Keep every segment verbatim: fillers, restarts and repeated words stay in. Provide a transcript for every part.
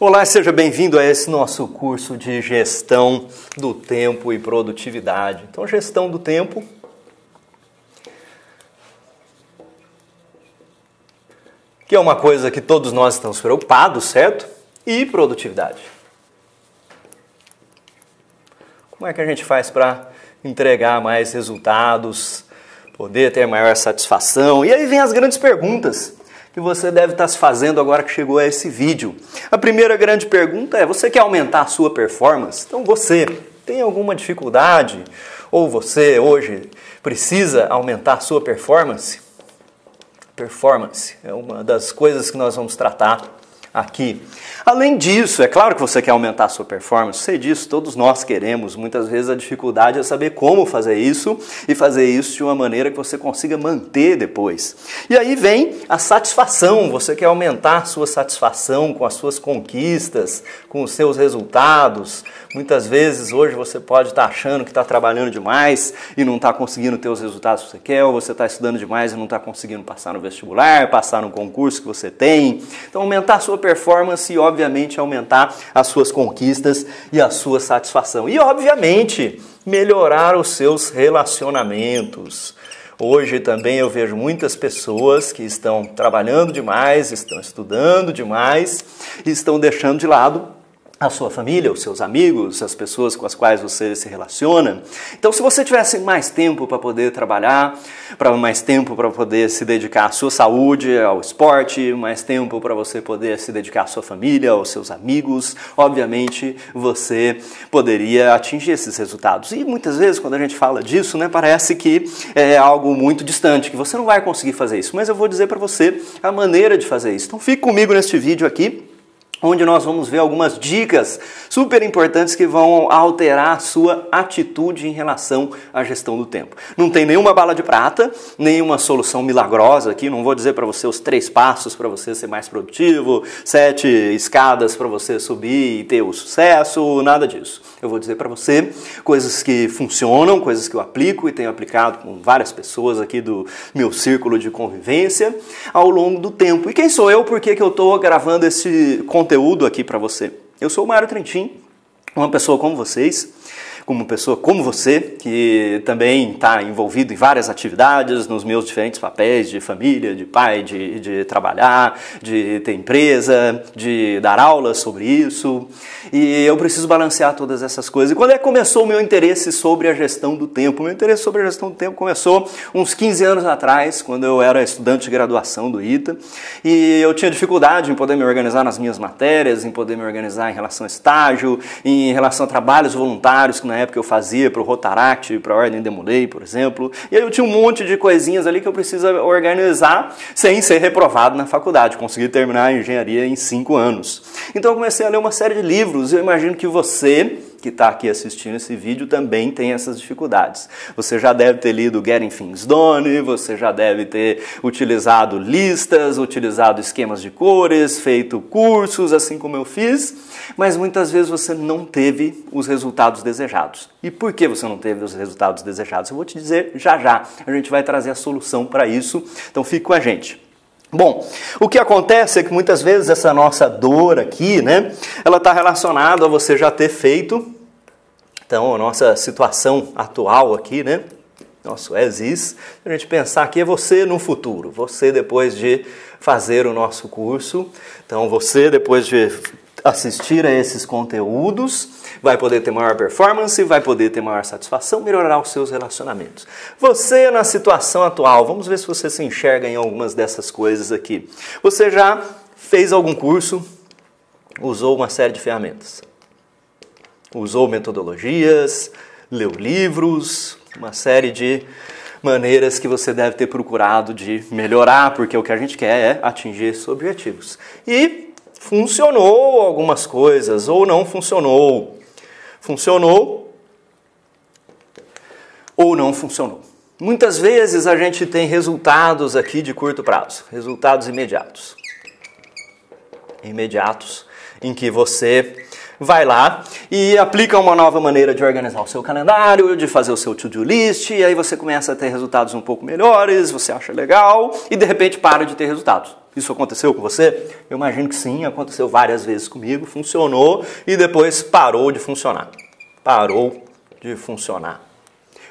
Olá, seja bem-vindo a esse nosso curso de Gestão do Tempo e Produtividade. Então, gestão do tempo que é uma coisa que todos nós estamos preocupados, certo? E produtividade. Como é que a gente faz para entregar mais resultados, poder ter maior satisfação? E aí vem as grandes perguntas que você deve estar se fazendo agora que chegou a esse vídeo. A primeira grande pergunta é: você quer aumentar a sua performance? Então você tem alguma dificuldade ou você hoje precisa aumentar a sua performance? Performance é uma das coisas que nós vamos tratar aqui. Além disso, é claro que você quer aumentar a sua performance, sei disso, todos nós queremos. Muitas vezes a dificuldade é saber como fazer isso e fazer isso de uma maneira que você consiga manter depois. E aí vem a satisfação, você quer aumentar a sua satisfação com as suas conquistas, com os seus resultados. Muitas vezes hoje você pode estar achando que está trabalhando demais e não está conseguindo ter os resultados que você quer, ou você está estudando demais e não está conseguindo passar no vestibular, passar no concurso que você tem. Então aumentar a sua performance e, obviamente, aumentar as suas conquistas e a sua satisfação. E, obviamente, melhorar os seus relacionamentos. Hoje também eu vejo muitas pessoas que estão trabalhando demais, estão estudando demais e estão deixando de lado a sua família, os seus amigos, as pessoas com as quais você se relaciona. Então, se você tivesse mais tempo para poder trabalhar, para mais tempo para poder se dedicar à sua saúde, ao esporte, mais tempo para você poder se dedicar à sua família, aos seus amigos, obviamente você poderia atingir esses resultados. E muitas vezes, quando a gente fala disso, né, parece que é algo muito distante, que você não vai conseguir fazer isso. Mas eu vou dizer para você a maneira de fazer isso. Então, fique comigo neste vídeo aqui, onde nós vamos ver algumas dicas super importantes que vão alterar a sua atitude em relação à gestão do tempo. Não tem nenhuma bala de prata, nenhuma solução milagrosa aqui. Não vou dizer para você os três passos para você ser mais produtivo, sete escadas para você subir e ter o sucesso, nada disso. Eu vou dizer para você coisas que funcionam, coisas que eu aplico e tenho aplicado com várias pessoas aqui do meu círculo de convivência ao longo do tempo. E quem sou eu? Por que que eu estou gravando esse conteúdo? conteúdo aqui para você. Eu sou o Mário Trentim, uma pessoa como vocês, como pessoa como você, que também está envolvido em várias atividades, nos meus diferentes papéis de família, de pai, de, de trabalhar, de ter empresa, de dar aulas sobre isso. E eu preciso balancear todas essas coisas. E quando é que começou o meu interesse sobre a gestão do tempo? O meu interesse sobre a gestão do tempo começou uns quinze anos atrás, quando eu era estudante de graduação do I T A. E eu tinha dificuldade em poder me organizar nas minhas matérias, em poder me organizar em relação a estágio, em relação a trabalhos voluntários, que na época eu fazia para o Rotaract, para a Ordem Demolei, por exemplo. E aí eu tinha um monte de coisinhas ali que eu precisava organizar sem ser reprovado na faculdade. Consegui terminar a engenharia em cinco anos. Então eu comecei a ler uma série de livros. Eu imagino que você, que está aqui assistindo esse vídeo, também tem essas dificuldades. Você já deve ter lido Getting Things Done, você já deve ter utilizado listas, utilizado esquemas de cores, feito cursos, assim como eu fiz, mas muitas vezes você não teve os resultados desejados. E por que você não teve os resultados desejados? Eu vou te dizer já já. A gente vai trazer a solução para isso, então fique com a gente. Bom, o que acontece é que muitas vezes essa nossa dor aqui, né, ela está relacionada a você já ter feito, então, a nossa situação atual aqui, né, nosso as-is, a gente pensar que é você no futuro, você depois de fazer o nosso curso, então você depois de assistir a esses conteúdos, vai poder ter maior performance, vai poder ter maior satisfação, melhorar os seus relacionamentos. Você na situação atual, vamos ver se você se enxerga em algumas dessas coisas aqui. Você já fez algum curso, usou uma série de ferramentas, usou metodologias, leu livros, uma série de maneiras que você deve ter procurado de melhorar, porque o que a gente quer é atingir esses objetivos. E funcionou algumas coisas ou não funcionou. Funcionou ou não funcionou. Muitas vezes a gente tem resultados aqui de curto prazo, resultados imediatos. Imediatos em que você vai lá e aplica uma nova maneira de organizar o seu calendário, de fazer o seu to-do list, e aí você começa a ter resultados um pouco melhores, você acha legal e de repente para de ter resultados. Isso aconteceu com você? Eu imagino que sim, aconteceu várias vezes comigo, funcionou e depois parou de funcionar. Parou de funcionar.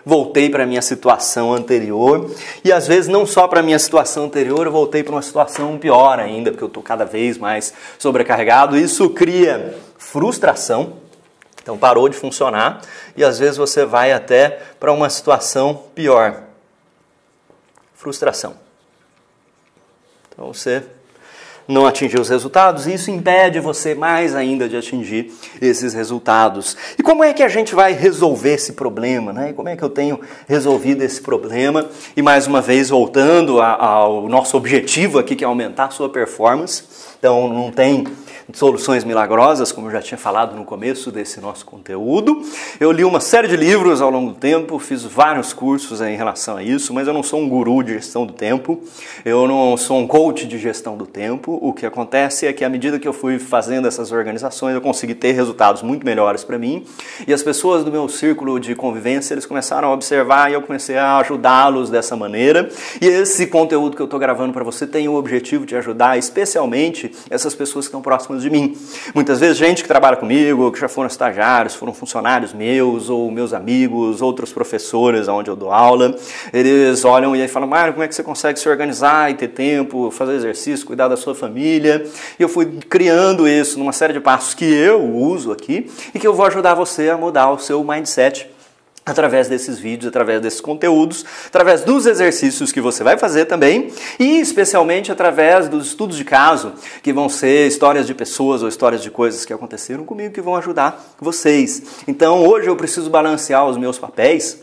Voltei para a minha situação anterior e às vezes não só para a minha situação anterior, eu voltei para uma situação pior ainda, porque eu estou cada vez mais sobrecarregado. Isso cria frustração, então parou de funcionar e às vezes você vai até para uma situação pior. Frustração. Então você não atingiu os resultados e isso impede você mais ainda de atingir esses resultados. E como é que a gente vai resolver esse problema, né? E como é que eu tenho resolvido esse problema? E mais uma vez voltando a, ao nosso objetivo aqui, que é aumentar a sua performance. Então não tem soluções milagrosas, como eu já tinha falado no começo desse nosso conteúdo. Eu li uma série de livros ao longo do tempo, fiz vários cursos em relação a isso, mas eu não sou um guru de gestão do tempo, eu não sou um coach de gestão do tempo. O que acontece é que à medida que eu fui fazendo essas organizações, eu consegui ter resultados muito melhores para mim, e as pessoas do meu círculo de convivência, eles começaram a observar e eu comecei a ajudá-los dessa maneira. E esse conteúdo que eu estou gravando para você tem o objetivo de ajudar especialmente essas pessoas que estão próximas de mim. Muitas vezes gente que trabalha comigo, que já foram estagiários, foram funcionários meus ou meus amigos, outros professores onde eu dou aula, eles olham e aí falam: Mário, como é que você consegue se organizar e ter tempo, fazer exercício, cuidar da sua família? E eu fui criando isso numa série de passos que eu uso aqui e que eu vou ajudar você a mudar o seu mindset através desses vídeos, através desses conteúdos, através dos exercícios que você vai fazer também e especialmente através dos estudos de caso, que vão ser histórias de pessoas ou histórias de coisas que aconteceram comigo que vão ajudar vocês. Então hoje eu preciso balancear os meus papéis.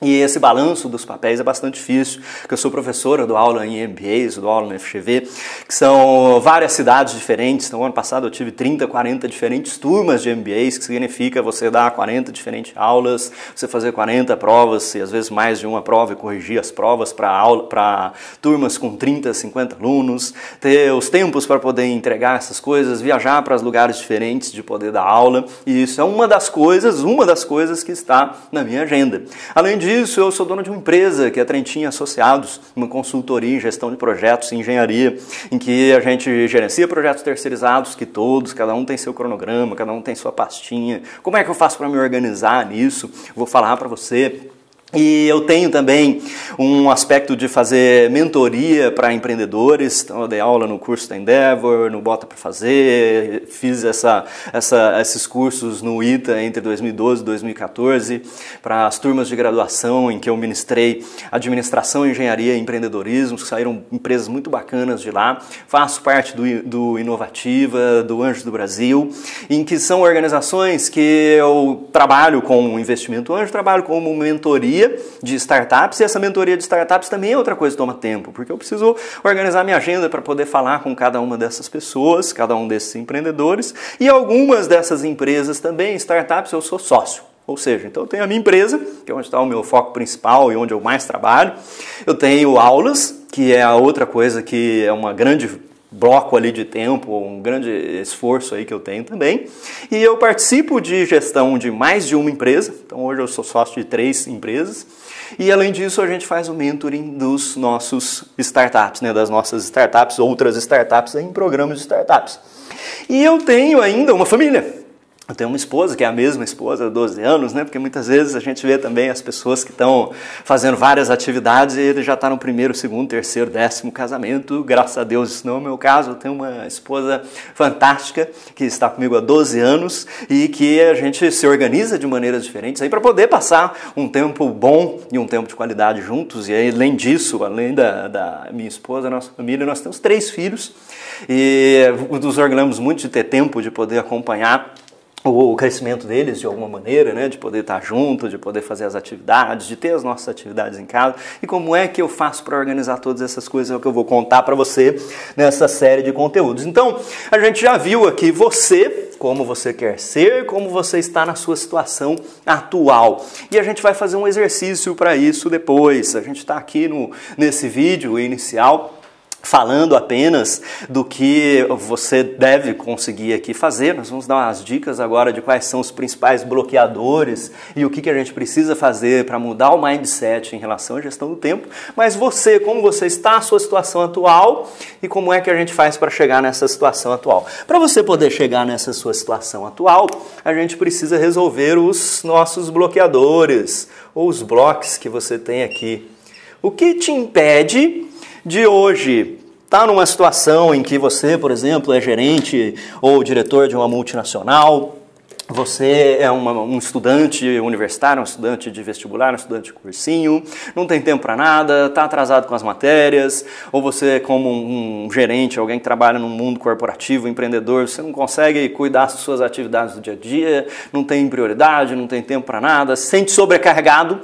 E esse balanço dos papéis é bastante difícil, porque eu sou professor, eu dou aula em M B As, eu dou aula no F G V, que são várias cidades diferentes. Então, ano passado eu tive trinta, quarenta diferentes turmas de M B As, que significa você dar quarenta diferentes aulas, você fazer quarenta provas, e às vezes mais de uma prova, e corrigir as provas para aula, para turmas com trinta, cinquenta alunos, ter os tempos para poder entregar essas coisas, viajar para os lugares diferentes de poder dar aula, e isso é uma das coisas, uma das coisas que está na minha agenda. Além disso, Isso, eu sou dono de uma empresa que é a Trentinha Associados, uma consultoria em gestão de projetos e engenharia, em que a gente gerencia projetos terceirizados, que todos, cada um tem seu cronograma, cada um tem sua pastinha. Como é que eu faço para me organizar nisso? Vou falar para você. E eu tenho também um aspecto de fazer mentoria para empreendedores. Então, eu dei aula no curso da Endeavor, no Bota para Fazer, fiz essa, essa, esses cursos no I T A entre dois mil e doze e dois mil e quatorze, para as turmas de graduação em que eu ministrei administração, engenharia e empreendedorismo, que saíram empresas muito bacanas de lá. Faço parte do, do Inovativa, do Anjo do Brasil, em que são organizações que eu trabalho com investimento anjo, trabalho como mentoria de startups, e essa mentoria de startups também é outra coisa que toma tempo, porque eu preciso organizar minha agenda para poder falar com cada uma dessas pessoas, cada um desses empreendedores, e algumas dessas empresas também, startups, eu sou sócio. Ou seja, então eu tenho a minha empresa, que é onde está o meu foco principal e onde eu mais trabalho, eu tenho aulas, que é a outra coisa que é uma grande bloco ali de tempo, um grande esforço aí que eu tenho também, e eu participo de gestão de mais de uma empresa, então hoje eu sou sócio de três empresas, e além disso a gente faz o mentoring dos nossos startups, né, das nossas startups, outras startups em programas de startups. E eu tenho ainda uma família. Eu tenho uma esposa, que é a mesma esposa há doze anos, né? Porque muitas vezes a gente vê também as pessoas que estão fazendo várias atividades e ele já está no primeiro, segundo, terceiro, décimo casamento. Graças a Deus, isso não é o meu caso. Eu tenho uma esposa fantástica que está comigo há doze anos e que a gente se organiza de maneiras diferentes aí para poder passar um tempo bom e um tempo de qualidade juntos. E aí, além disso, além da, da minha esposa, nossa família, nós temos três filhos e nos orgulhamos muito de ter tempo de poder acompanhar o crescimento deles de alguma maneira, né? De poder estar junto, de poder fazer as atividades, de ter as nossas atividades em casa. E como é que eu faço para organizar todas essas coisas é o que eu vou contar para você nessa série de conteúdos. Então, a gente já viu aqui você, como você quer ser, como você está na sua situação atual. E a gente vai fazer um exercício para isso depois. A gente está aqui no, nesse vídeo inicial falando apenas do que você deve conseguir aqui fazer. Nós vamos dar umas dicas agora de quais são os principais bloqueadores e o que, que a gente precisa fazer para mudar o mindset em relação à gestão do tempo. Mas você, como você está, a sua situação atual e como é que a gente faz para chegar nessa situação atual. Para você poder chegar nessa sua situação atual, a gente precisa resolver os nossos bloqueadores ou os blocos que você tem aqui. O que te impede de hoje tá numa situação em que você, por exemplo, é gerente ou diretor de uma multinacional, você é uma, um estudante universitário, um estudante de vestibular, um estudante de cursinho, não tem tempo para nada, tá atrasado com as matérias, ou você como um, um gerente, alguém que trabalha no mundo corporativo, empreendedor, você não consegue cuidar das suas atividades do dia a dia, não tem prioridade, não tem tempo para nada, se sente sobrecarregado,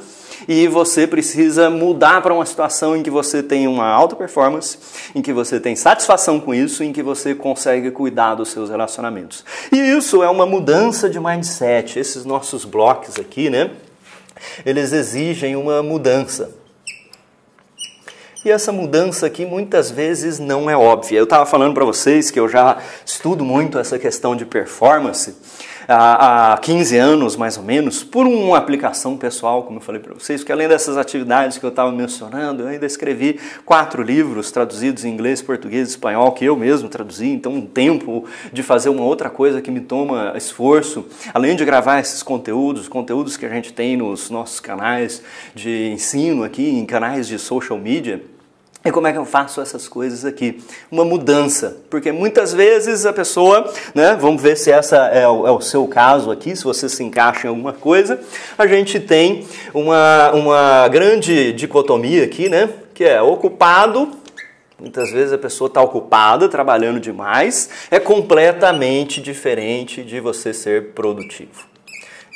e você precisa mudar para uma situação em que você tem uma alta performance, em que você tem satisfação com isso, em que você consegue cuidar dos seus relacionamentos. E isso é uma mudança de mindset. Esses nossos blocos aqui, né? Eles exigem uma mudança. E essa mudança aqui muitas vezes não é óbvia. Eu estava falando para vocês que eu já estudo muito essa questão de performance há quinze anos, mais ou menos, por uma aplicação pessoal, como eu falei para vocês, porque além dessas atividades que eu estava mencionando, eu ainda escrevi quatro livros traduzidos em inglês, português e espanhol, que eu mesmo traduzi, então um tempo de fazer uma outra coisa que me toma esforço, além de gravar esses conteúdos, conteúdos que a gente tem nos nossos canais de ensino aqui, em canais de social media. E como é que eu faço essas coisas aqui? Uma mudança, porque muitas vezes a pessoa, né, vamos ver se essa é o, é o seu caso aqui, se você se encaixa em alguma coisa, a gente tem uma, uma grande dicotomia aqui, né, que é ocupado, muitas vezes a pessoa está ocupada, trabalhando demais, é completamente diferente de você ser produtivo.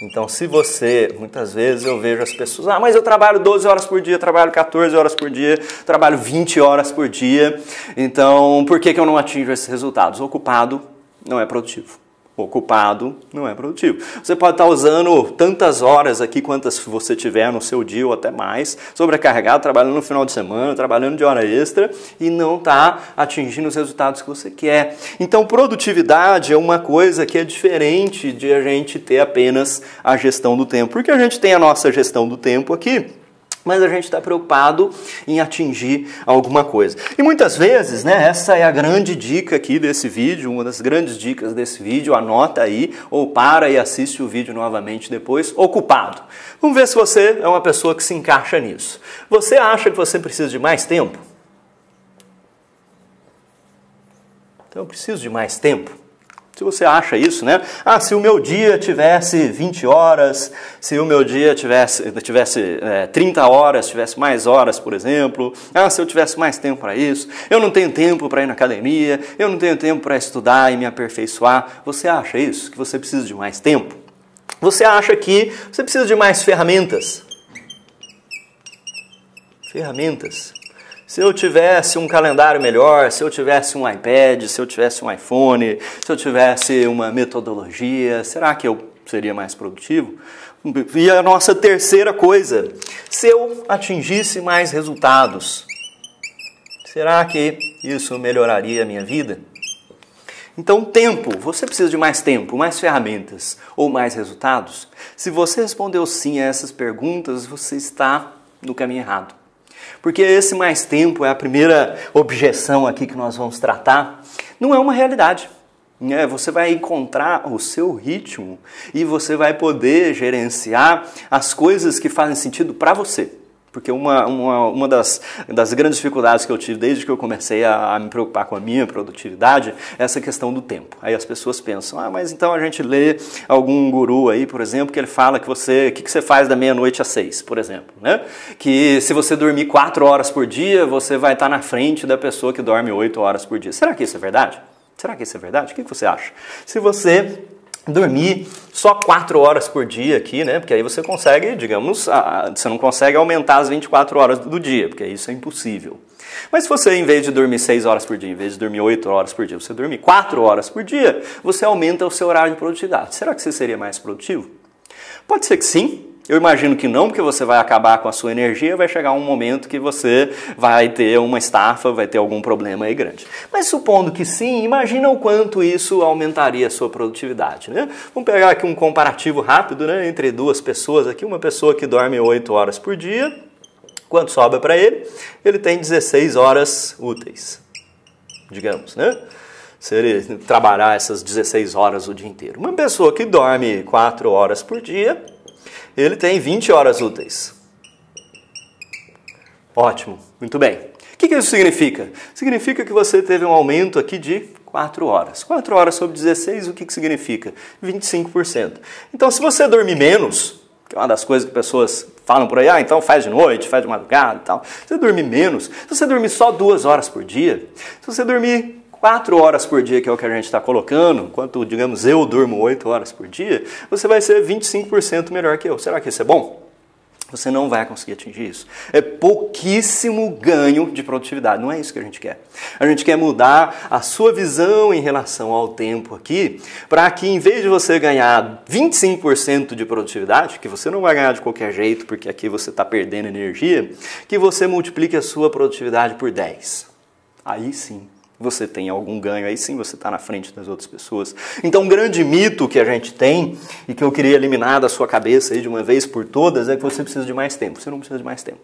Então, se você, muitas vezes eu vejo as pessoas, ah, mas eu trabalho doze horas por dia, trabalho quatorze horas por dia, trabalho vinte horas por dia, então por que que eu não atinjo esses resultados? Ocupado não é produtivo. Ocupado não é produtivo. Você pode estar usando tantas horas aqui quantas você tiver no seu dia ou até mais, sobrecarregado, trabalhando no final de semana, trabalhando de hora extra e não está atingindo os resultados que você quer. Então, produtividade é uma coisa que é diferente de a gente ter apenas a gestão do tempo, porque a gente tem a nossa gestão do tempo aqui, mas a gente está preocupado em atingir alguma coisa. E muitas vezes, né, essa é a grande dica aqui desse vídeo, uma das grandes dicas desse vídeo, anota aí, ou para e assiste o vídeo novamente depois, ocupado. Vamos ver se você é uma pessoa que se encaixa nisso. Você acha que você precisa de mais tempo? Então eu preciso de mais tempo. Se você acha isso, né? Ah, se o meu dia tivesse vinte horas, se o meu dia tivesse, tivesse é, trinta horas, tivesse mais horas, por exemplo. Ah, se eu tivesse mais tempo para isso. Eu não tenho tempo para ir na academia, eu não tenho tempo para estudar e me aperfeiçoar. Você acha isso? Que você precisa de mais tempo? Você acha que você precisa de mais ferramentas? Ferramentas. Se eu tivesse um calendário melhor, se eu tivesse um iPad, se eu tivesse um iPhone, se eu tivesse uma metodologia, será que eu seria mais produtivo? E a nossa terceira coisa, se eu atingisse mais resultados, será que isso melhoraria a minha vida? Então, tempo. Você precisa de mais tempo, mais ferramentas ou mais resultados? Se você respondeu sim a essas perguntas, você está no caminho errado. Porque esse mais tempo é a primeira objeção aqui que nós vamos tratar. Não é uma realidade. Você vai encontrar o seu ritmo e você vai poder gerenciar as coisas que fazem sentido para você. Porque uma, uma, uma das, das grandes dificuldades que eu tive desde que eu comecei a, a me preocupar com a minha produtividade é essa questão do tempo. Aí as pessoas pensam, ah, mas então a gente lê algum guru aí, por exemplo, que ele fala que você, o que, que você faz da meia-noite às seis, por exemplo, né? Que se você dormir quatro horas por dia, você vai estar na frente da pessoa que dorme oito horas por dia. Será que isso é verdade? Será que isso é verdade? O que, que você acha? Se você dormir só quatro horas por dia aqui, né? Porque aí você consegue, digamos, a, você não consegue aumentar as vinte e quatro horas do dia, porque isso é impossível. Mas se você, em vez de dormir seis horas por dia, em vez de dormir oito horas por dia, você dormir quatro horas por dia, você aumenta o seu horário de produtividade. Será que você seria mais produtivo? Pode ser que sim. Eu imagino que não, porque você vai acabar com a sua energia, vai chegar um momento que você vai ter uma estafa, vai ter algum problema aí grande. Mas supondo que sim, imagina o quanto isso aumentaria a sua produtividade, né? Vamos pegar aqui um comparativo rápido, né, entre duas pessoas aqui, uma pessoa que dorme oito horas por dia, quanto sobra para ele? Ele tem dezesseis horas úteis, digamos, né? Se ele trabalhar essas dezesseis horas o dia inteiro. Uma pessoa que dorme quatro horas por dia, ele tem vinte horas úteis. Ótimo, muito bem. O que isso significa? Significa que você teve um aumento aqui de quatro horas. quatro horas sobre dezesseis, o que significa? vinte e cinco por cento. Então, se você dormir menos, que é uma das coisas que pessoas falam por aí, ah, então faz de noite, faz de madrugada e tal. Se você dormir menos, se você dormir só duas horas por dia, se você dormir quatro horas por dia, que é o que a gente está colocando, enquanto, digamos, eu durmo oito horas por dia, você vai ser vinte e cinco por cento melhor que eu. Será que isso é bom? Você não vai conseguir atingir isso. É pouquíssimo ganho de produtividade. Não é isso que a gente quer. A gente quer mudar a sua visão em relação ao tempo aqui, para que em vez de você ganhar vinte e cinco por cento de produtividade, que você não vai ganhar de qualquer jeito, porque aqui você está perdendo energia, que você multiplique a sua produtividade por dez. Aí sim você tem algum ganho, aí sim você está na frente das outras pessoas. Então, um grande mito que a gente tem, e que eu queria eliminar da sua cabeça aí de uma vez por todas, é que você precisa de mais tempo. Você não precisa de mais tempo.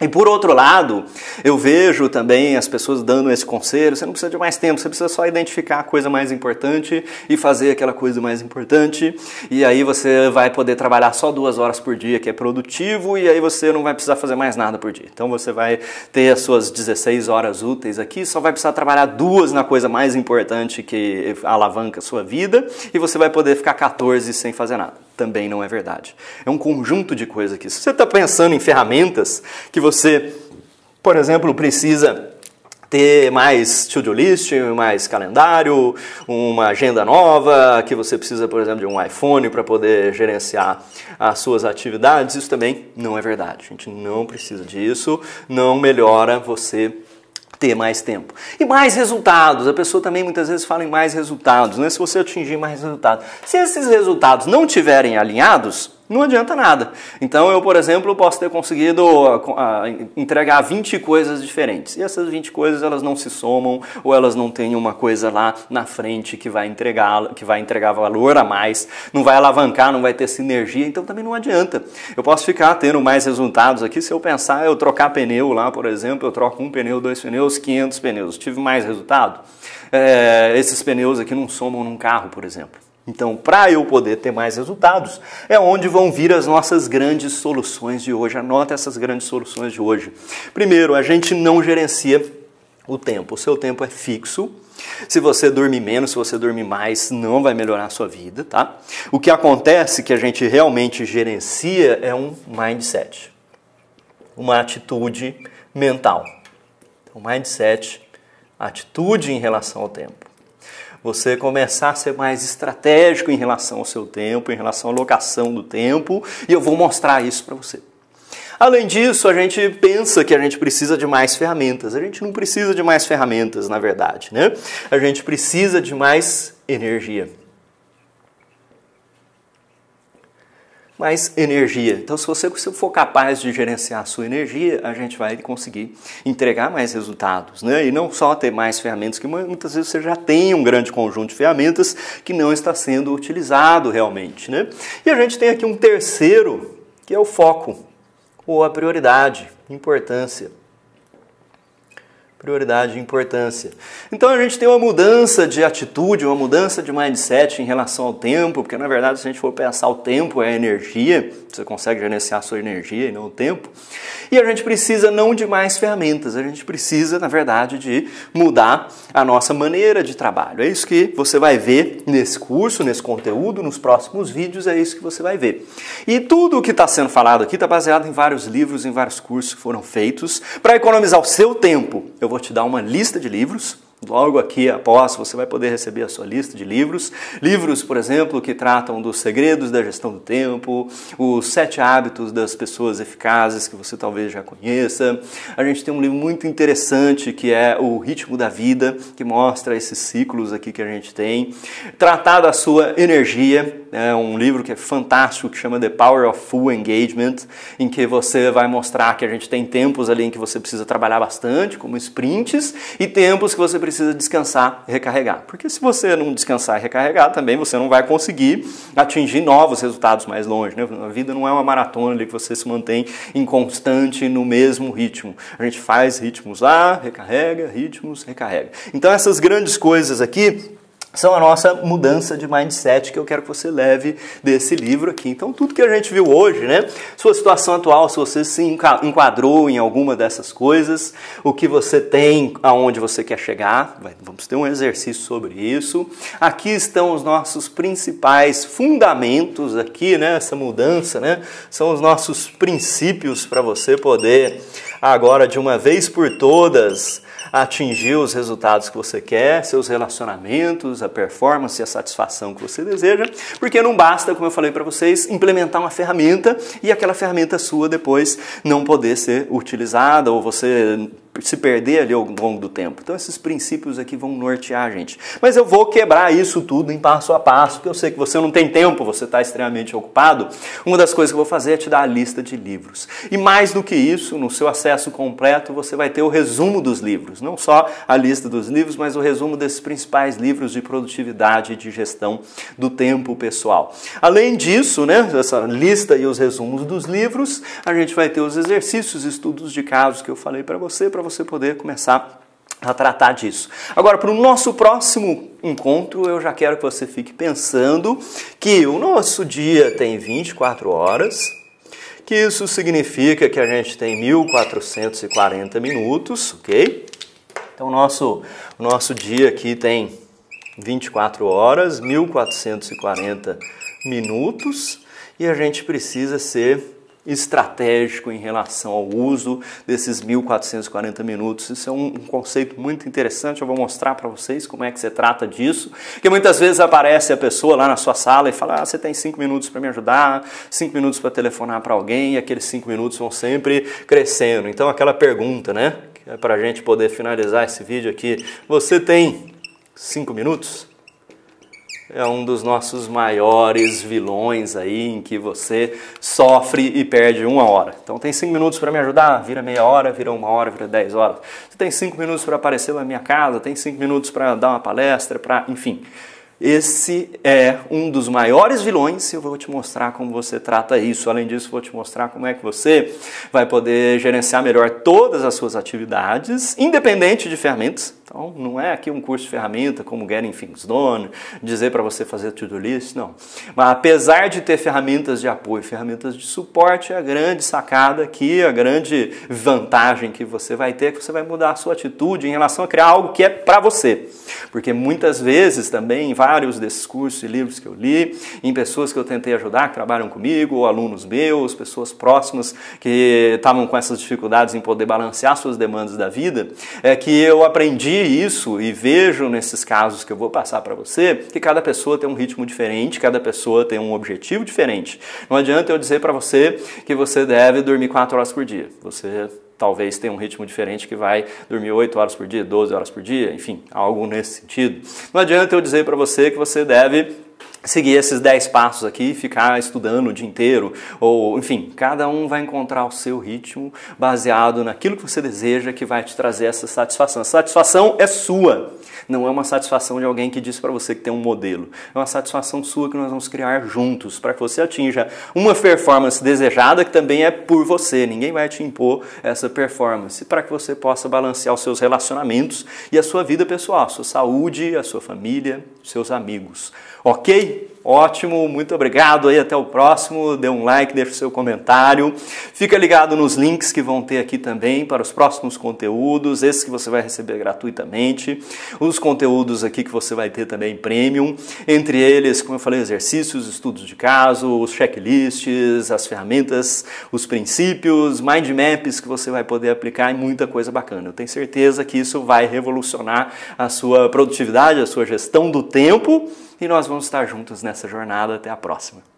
E por outro lado, eu vejo também as pessoas dando esse conselho, você não precisa de mais tempo, você precisa só identificar a coisa mais importante e fazer aquela coisa mais importante, e aí você vai poder trabalhar só duas horas por dia, que é produtivo, e aí você não vai precisar fazer mais nada por dia. Então você vai ter as suas dezesseis horas úteis aqui, só vai precisar trabalhar duas na coisa mais importante que alavanca a sua vida, e você vai poder ficar quatorze sem fazer nada. Também não é verdade. É um conjunto de coisas aqui. Se você está pensando em ferramentas que você, por exemplo, precisa ter mais to-do list, mais calendário, uma agenda nova, que você precisa, por exemplo, de um iPhone para poder gerenciar as suas atividades, isso também não é verdade. A gente não precisa disso, não melhora você ter mais tempo. E mais resultados. A pessoa também muitas vezes fala em mais resultados, né? Se você atingir mais resultados. Se esses resultados não tiverem alinhados, não adianta nada. Então eu, por exemplo, posso ter conseguido entregar vinte coisas diferentes. E essas vinte coisas, elas não se somam, ou elas não têm uma coisa lá na frente que vai entregar, que vai entregar valor a mais, não vai alavancar, não vai ter sinergia, então também não adianta. Eu posso ficar tendo mais resultados aqui se eu pensar, eu trocar pneu lá, por exemplo, eu troco um pneu, dois pneus, quinhentos pneus. Tive mais resultado? É, esses pneus aqui não somam num carro, por exemplo. Então, para eu poder ter mais resultados, é onde vão vir as nossas grandes soluções de hoje. Anota essas grandes soluções de hoje. Primeiro, a gente não gerencia o tempo. O seu tempo é fixo. Se você dormir menos, se você dormir mais, não vai melhorar a sua vida, tá? O que acontece que a gente realmente gerencia é um mindset. Uma atitude mental. Então, mindset, atitude em relação ao tempo. Você começar a ser mais estratégico em relação ao seu tempo, em relação à locação do tempo, e eu vou mostrar isso para você. Além disso, a gente pensa que a gente precisa de mais ferramentas. A gente não precisa de mais ferramentas, na verdade, né? A gente precisa de mais energia. Mais energia. Então, se você for capaz de gerenciar a sua energia, a gente vai conseguir entregar mais resultados, né? E não só ter mais ferramentas, que muitas vezes você já tem um grande conjunto de ferramentas que não está sendo utilizado realmente, né? E a gente tem aqui um terceiro, que é o foco, ou a prioridade, importância. Prioridade e importância. Então a gente tem uma mudança de atitude, uma mudança de mindset em relação ao tempo, porque na verdade se a gente for pensar o tempo é energia, você consegue gerenciar a sua energia e não o tempo. E a gente precisa não de mais ferramentas, a gente precisa na verdade de mudar a nossa maneira de trabalho. É isso que você vai ver nesse curso, nesse conteúdo, nos próximos vídeos, é isso que você vai ver. E tudo o que está sendo falado aqui está baseado em vários livros, em vários cursos que foram feitos para economizar o seu tempo. Eu Eu vou te dar uma lista de livros, logo aqui após você vai poder receber a sua lista de livros. Livros, por exemplo, que tratam dos segredos da gestão do tempo, os sete hábitos das pessoas eficazes, que você talvez já conheça. A gente tem um livro muito interessante que é o Ritmo da Vida, que mostra esses ciclos aqui que a gente tem. Tratar da sua energia. é um livro que é fantástico, que chama The Power of Full Engagement, em que você vai mostrar que a gente tem tempos ali em que você precisa trabalhar bastante, como sprints, e tempos que você precisa descansar e recarregar. Porque se você não descansar e recarregar também, você não vai conseguir atingir novos resultados mais longe, né? A vida não é uma maratona ali que você se mantém inconstante no mesmo ritmo. A gente faz ritmos lá, recarrega, ritmos, recarrega. Então essas grandes coisas aqui são a nossa mudança de mindset que eu quero que você leve desse livro aqui. Então, tudo que a gente viu hoje, né? Sua situação atual, se você se enquadrou em alguma dessas coisas, o que você tem, aonde você quer chegar, vamos ter um exercício sobre isso. Aqui estão os nossos principais fundamentos aqui, né? Essa mudança, né? São os nossos princípios para você poder, agora, de uma vez por todas, atingir os resultados que você quer, seus relacionamentos, a performance e a satisfação que você deseja, porque não basta, como eu falei para vocês, implementar uma ferramenta e aquela ferramenta sua depois não poder ser utilizada ou você se perder ali ao longo do tempo. Então esses princípios aqui vão nortear a gente. Mas eu vou quebrar isso tudo em passo a passo, porque eu sei que você não tem tempo, você está extremamente ocupado. Uma das coisas que eu vou fazer é te dar a lista de livros. E mais do que isso, no seu acesso completo, você vai ter o resumo dos livros. Não só a lista dos livros, mas o resumo desses principais livros de produtividade e de gestão do tempo pessoal. Além disso, né, essa lista e os resumos dos livros, a gente vai ter os exercícios, estudos de casos que eu falei para você, para você poder começar a tratar disso. Agora, para o nosso próximo encontro, eu já quero que você fique pensando que o nosso dia tem vinte e quatro horas, que isso significa que a gente tem mil quatrocentos e quarenta minutos, ok? Então, o nosso, nosso dia aqui tem vinte e quatro horas, mil quatrocentos e quarenta minutos, e a gente precisa ser estratégico em relação ao uso desses mil quatrocentos e quarenta minutos. Isso é um conceito muito interessante, eu vou mostrar para vocês como é que você trata disso, porque muitas vezes aparece a pessoa lá na sua sala e fala, ah, você tem cinco minutos para me ajudar, cinco minutos para telefonar para alguém, e aqueles cinco minutos vão sempre crescendo. Então aquela pergunta, né, que é para a gente poder finalizar esse vídeo aqui, você tem cinco minutos? É um dos nossos maiores vilões aí, em que você sofre e perde uma hora. Então tem cinco minutos para me ajudar? Vira meia hora, vira uma hora, vira dez horas. Você tem cinco minutos para aparecer na minha casa? Tem cinco minutos para dar uma palestra? Pra... Enfim, esse é um dos maiores vilões e eu vou te mostrar como você trata isso. Além disso, vou te mostrar como é que você vai poder gerenciar melhor todas as suas atividades, independente de ferramentas. Então, não é aqui um curso de ferramenta como Getting Things Done, dizer para você fazer to-do list, não. Mas apesar de ter ferramentas de apoio, ferramentas de suporte, a grande sacada aqui, a grande vantagem que você vai ter é que você vai mudar a sua atitude em relação a criar algo que é para você. Porque muitas vezes também, em vários desses cursos e livros que eu li, em pessoas que eu tentei ajudar, que trabalham comigo, ou alunos meus, pessoas próximas que estavam com essas dificuldades em poder balancear suas demandas da vida, é que eu aprendi isso e vejo nesses casos que eu vou passar para você, que cada pessoa tem um ritmo diferente, cada pessoa tem um objetivo diferente. Não adianta eu dizer para você que você deve dormir quatro horas por dia. Você talvez tenha um ritmo diferente que vai dormir oito horas por dia, doze horas por dia, enfim, algo nesse sentido. Não adianta eu dizer para você que você deve seguir esses dez passos aqui e ficar estudando o dia inteiro, ou enfim, cada um vai encontrar o seu ritmo baseado naquilo que você deseja que vai te trazer essa satisfação. A satisfação é sua, não é uma satisfação de alguém que diz para você que tem um modelo, é uma satisfação sua que nós vamos criar juntos para que você atinja uma performance desejada que também é por você, ninguém vai te impor essa performance, para que você possa balancear os seus relacionamentos e a sua vida pessoal, a sua saúde, a sua família, seus amigos, ok? Ótimo, muito obrigado aí, até o próximo, dê um like, deixa o seu comentário, fica ligado nos links que vão ter aqui também para os próximos conteúdos, esses que você vai receber gratuitamente, os conteúdos aqui que você vai ter também premium, entre eles, como eu falei, exercícios, estudos de caso, os checklists, as ferramentas, os princípios, mind maps que você vai poder aplicar e muita coisa bacana. Eu tenho certeza que isso vai revolucionar a sua produtividade, a sua gestão do tempo, e nós vamos estar juntos nessa jornada. Até a próxima.